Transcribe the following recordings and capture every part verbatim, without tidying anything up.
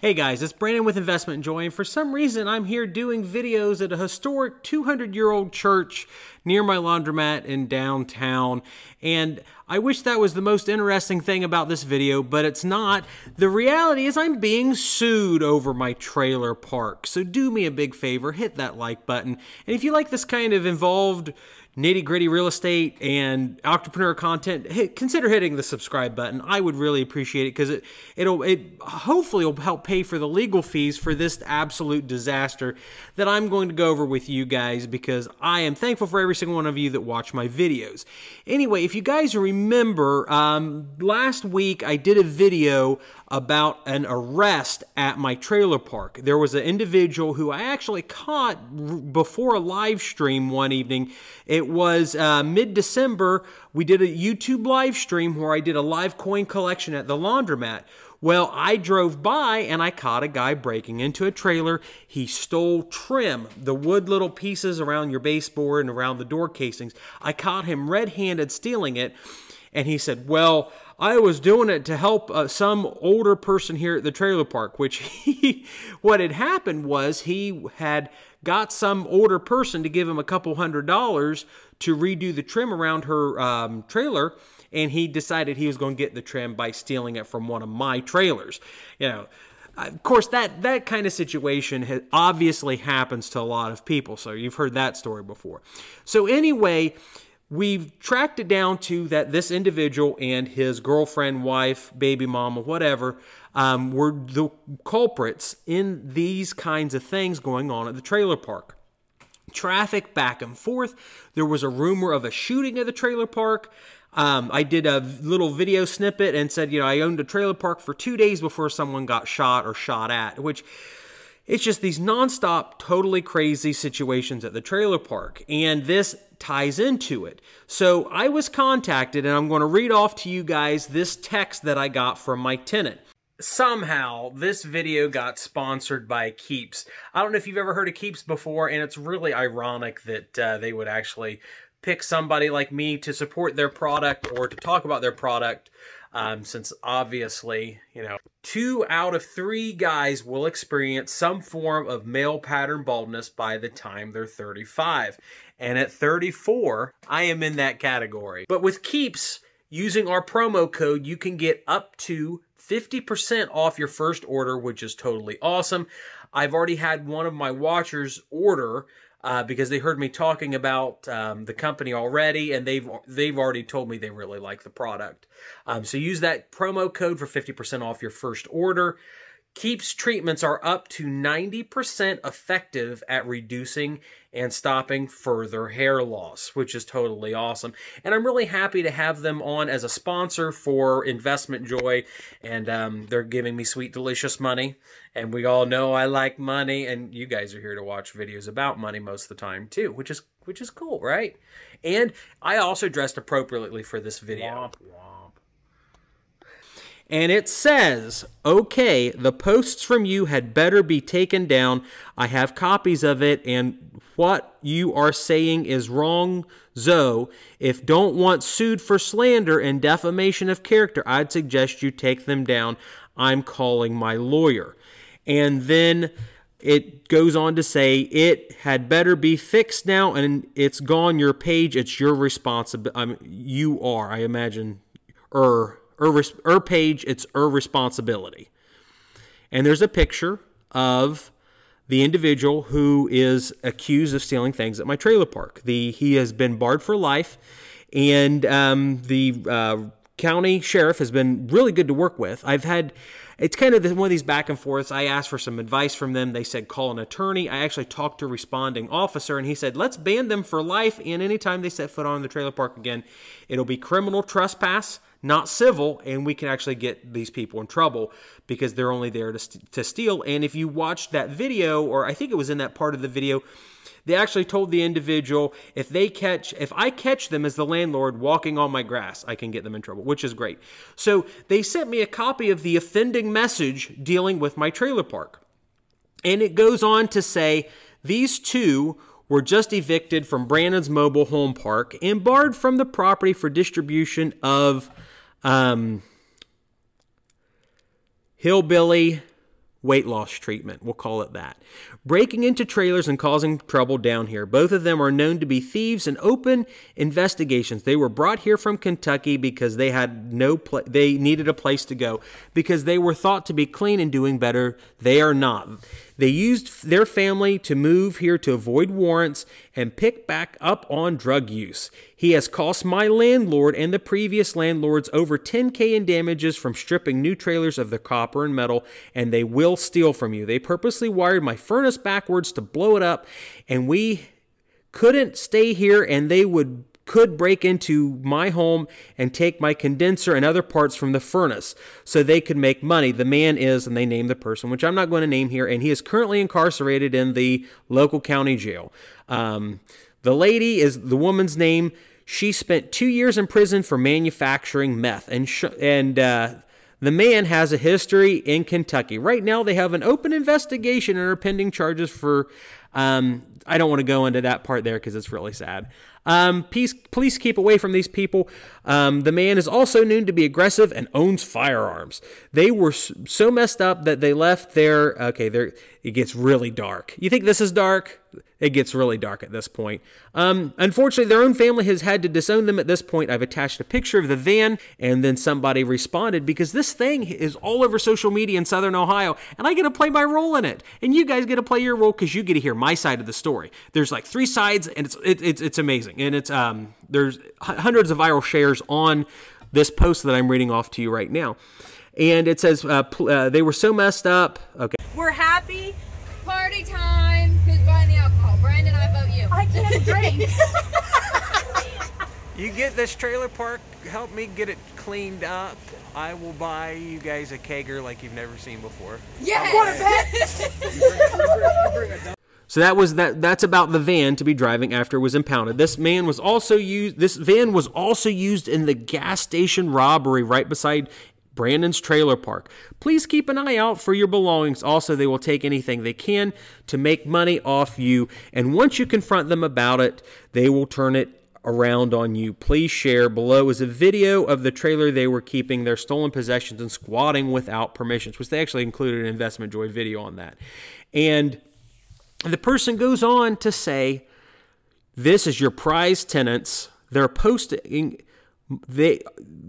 Hey guys, it's Brandon with Investment Joy, and for some reason I'm here doing videos at a historic two hundred year old church near my laundromat in downtown, and I wish that was the most interesting thing about this video, but it's not. The reality is I'm being sued over my trailer park, so do me a big favor, hit that like button, and if you like this kind of involved nitty-gritty real estate and entrepreneur content, hit, consider hitting the subscribe button. I would really appreciate it because it, it'll, it hopefully will help pay for the legal fees for this absolute disaster that I'm going to go over with you guys, because I am thankful for every single one of you that watch my videos. Anyway, if you guys remember, um, last week I did a video about an arrest at my trailer park. There was an individual who I actually caught before a live stream one evening. It was uh, mid-December. We did a YouTube live stream where I did a live coin collection at the laundromat. Well, I drove by and I caught a guy breaking into a trailer. He stole trim, the wood little pieces around your baseboard and around the door casings. I caught him red-handed stealing it, and he said, well, I was doing it to help uh, some older person here at the trailer park, which he, what had happened was he had got some older person to give him a couple hundred dollars to redo the trim around her um, trailer, and he decided he was going to get the trim by stealing it from one of my trailers. You know, of course, that, that kind of situation obviously happens to a lot of people, so you've heard that story before. So anyway, we've tracked it down to that this individual and his girlfriend, wife, baby mama, whatever, um, were the culprits in these kinds of things going on at the trailer park. Traffic back and forth. There was a rumor of a shooting at the trailer park. Um, I did a little video snippet and said, you know, I owned a trailer park for two days before someone got shot or shot at, which... it's just these nonstop, totally crazy situations at the trailer park, and this ties into it. So I was contacted, and I'm going to read off to you guys this text that I got from my tenant. Somehow, this video got sponsored by Keeps. I don't know if you've ever heard of Keeps before, and it's really ironic that uh, they would actually pick somebody like me to support their product or to talk about their product. Um, since obviously, you know, two out of three guys will experience some form of male pattern baldness by the time they're thirty-five. And at thirty-four, I am in that category. But with Keeps, using our promo code, you can get up to fifty percent off your first order, which is totally awesome. I've already had one of my watchers order Uh, because they heard me talking about um, the company already, and they've they've already told me they really like the product. Um, so use that promo code for fifty percent off your first order. Keeps treatments are up to ninety percent effective at reducing and stopping further hair loss, which is totally awesome. And I'm really happy to have them on as a sponsor for Investment Joy, and um, they're giving me sweet, delicious money. And we all know I like money, and you guys are here to watch videos about money most of the time too, which is which is cool, right? And I also dressed appropriately for this video. Womp, womp. And it says, okay, the posts from you had better be taken down. I have copies of it, and what you are saying is wrong, Zoe. If don't want sued for slander and defamation of character, I'd suggest you take them down. I'm calling my lawyer. And then it goes on to say, it had better be fixed now, and it's gone your page. It's your responsibility. I mean, you are, I imagine, er. Her, her page, it's her responsibility. And there's a picture of the individual who is accused of stealing things at my trailer park. The, he has been barred for life, and um, the uh, county sheriff has been really good to work with. I've had, it's kind of one of these back and forths. I asked for some advice from them. They said, call an attorney. I actually talked to a responding officer, and he said, let's ban them for life, and anytime they set foot on the trailer park again, it'll be criminal trespass, not civil, and we can actually get these people in trouble because they're only there to, st to steal. And if you watched that video, or I think it was in that part of the video, they actually told the individual, if they catch, if I catch them as the landlord walking on my grass, I can get them in trouble, which is great. So they sent me a copy of the offending message dealing with my trailer park. And it goes on to say, these two were just evicted from Brandon's mobile home park and barred from the property for distribution of um, hillbilly weight loss treatment. We'll call it that. Breaking into trailers and causing trouble down here. Both of them are known to be thieves and open investigations. They were brought here from Kentucky because they had no pla- they needed a place to go because they were thought to be clean and doing better. They are not. They used their family to move here to avoid warrants and pick back up on drug use. He has cost my landlord and the previous landlords over ten K in damages from stripping new trailers of the copper and metal, and they will steal from you. They purposely wired my furnace backwards to blow it up, and we couldn't stay here, and they would could break into my home and take my condenser and other parts from the furnace so they could make money. The man is, and they name the person, which I'm not going to name here, and he is currently incarcerated in the local county jail. Um, the lady is the woman's name. She spent two years in prison for manufacturing meth, and sh and uh, the man has a history in Kentucky. Right now, they have an open investigation and are pending charges for. Um, I don't want to go into that part there because it's really sad. Um, peace, please keep away from these people. Um, the man is also known to be aggressive and owns firearms. They were so messed up that they left their... Okay, there it gets really dark. You think this is dark? It gets really dark at this point. Um, unfortunately, their own family has had to disown them at this point. I've attached a picture of the van, and then somebody responded because this thing is all over social media in Southern Ohio, and I get to play my role in it, and you guys get to play your role because you get to hear my side of the story. There's like three sides, and it's it, it's it's amazing, and it's um there's hundreds of viral shares on this post that I'm reading off to you right now, and it says uh, uh, they were so messed up. Okay, we're happy. Party time. Who's buying the alcohol? Brandon, I vote you. I can't drink. You get this trailer park, help me get it cleaned up. I will buy you guys a kegger like you've never seen before. Yes! What a bet! So that was that that's about the van to be driving after it was impounded. This man was also used this van was also used in the gas station robbery right beside Brandon's trailer park. Please keep an eye out for your belongings. Also, they will take anything they can to make money off you. And once you confront them about it, they will turn it around on you. Please share. Below is a video of the trailer they were keeping their stolen possessions and squatting without permissions, which they actually included an Investment Joy video on that. And the person goes on to say, this is your prize tenants. They're posting... They,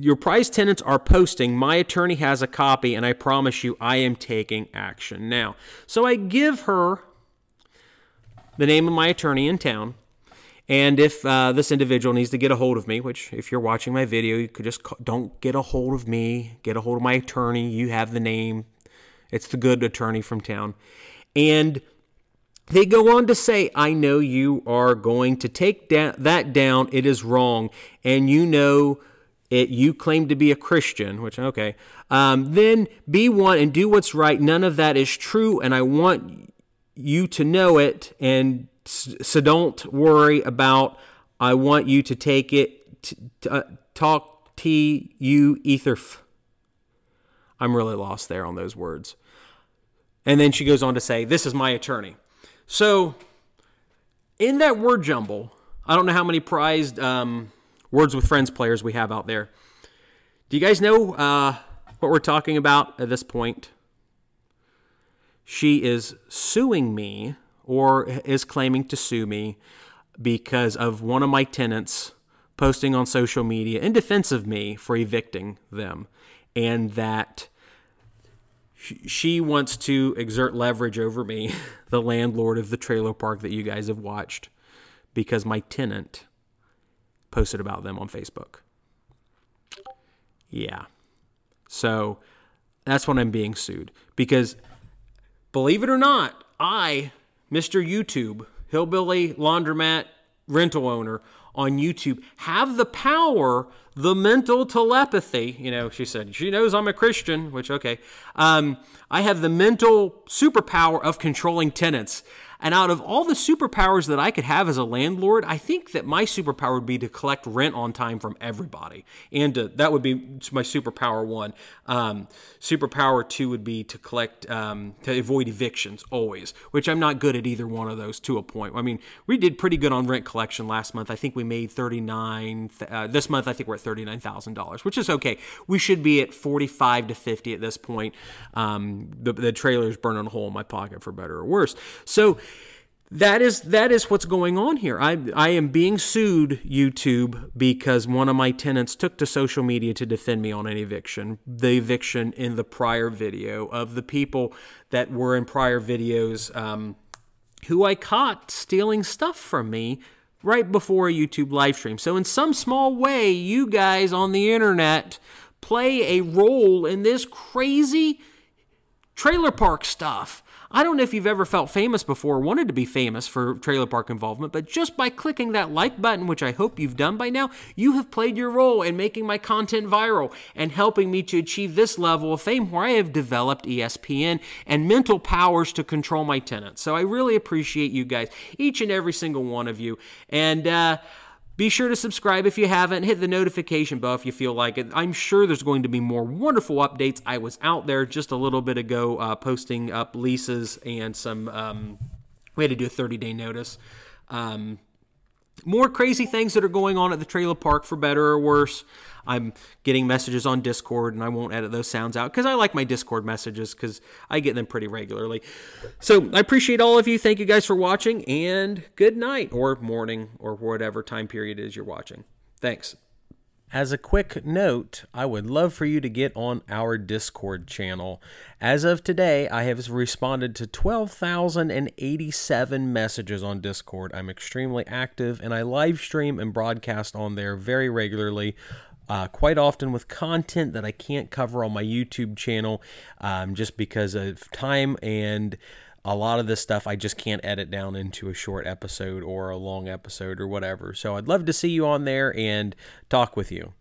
your prize tenants are posting. My attorney has a copy, and I promise you I am taking action now. So I give her the name of my attorney in town, and if uh, this individual needs to get a hold of me, which if you're watching my video, you could just call, don't get a hold of me, get a hold of my attorney. You have the name. It's the good attorney from town. And they go on to say, I know you are going to take that down. It is wrong. And you know it. You claim to be a Christian, which, okay. Um, then be one and do what's right. None of that is true. And I want you to know it. And so don't worry about, I want you to take it. T t uh, talk T U ether. F I'm really lost there on those words. And then she goes on to say, this is my attorney. So, in that word jumble, I don't know how many prized um, Words with Friends players we have out there. Do you guys know uh, what we're talking about at this point? She is suing me, or is claiming to sue me, because of one of my tenants posting on social media in defense of me for evicting them, and that... She wants to exert leverage over me, the landlord of the trailer park that you guys have watched, because my tenant posted about them on Facebook. Yeah. So that's when I'm being sued. Because, believe it or not, I, Mister YouTube, hillbilly laundromat rental owner on YouTube, have the power, the mental telepathy, you know, she said, she knows I'm a Christian, which, okay. Um, I have the mental superpower of controlling tenants. And out of all the superpowers that I could have as a landlord, I think that my superpower would be to collect rent on time from everybody. And uh, that would be my superpower one. Um, superpower two would be to collect, um, to avoid evictions always, which I'm not good at either one of those to a point. I mean, we did pretty good on rent collection last month. I think we made thirty-nine, uh, this month I think we're at thirty-nine thousand dollars, which is okay. We should be at forty-five to fifty at this point. Um, the, the trailer's burning a hole in my pocket for better or worse. So that is that is what's going on here. I, I am being sued, YouTube, because one of my tenants took to social media to defend me on an eviction. The eviction in the prior video of the people that were in prior videos um, who I caught stealing stuff from me right before a YouTube live stream. So in some small way, you guys on the internet play a role in this crazy trailer park stuff. I don't know if you've ever felt famous before or wanted to be famous for trailer park involvement, but just by clicking that like button, which I hope you've done by now, you have played your role in making my content viral and helping me to achieve this level of fame where I have developed E S P N and mental powers to control my tenants. So I really appreciate you guys, each and every single one of you. And, uh... be sure to subscribe if you haven't. Hit the notification bell if you feel like it. I'm sure there's going to be more wonderful updates. I was out there just a little bit ago uh, posting up leases and some... Um, we had to do a thirty-day notice. Um, more crazy things that are going on at the trailer park for better or worse. I'm getting messages on Discord, and I won't edit those sounds out because I like my Discord messages because I get them pretty regularly. So I appreciate all of you. Thank you guys for watching, and good night or morning or whatever time period it is you're watching. Thanks. As a quick note, I would love for you to get on our Discord channel. As of today, I have responded to twelve thousand eighty-seven messages on Discord. I'm extremely active, and I live stream and broadcast on there very regularly. Uh, quite often with content that I can't cover on my YouTube channel um, just because of time, and a lot of this stuff I just can't edit down into a short episode or a long episode or whatever. So I'd love to see you on there and talk with you.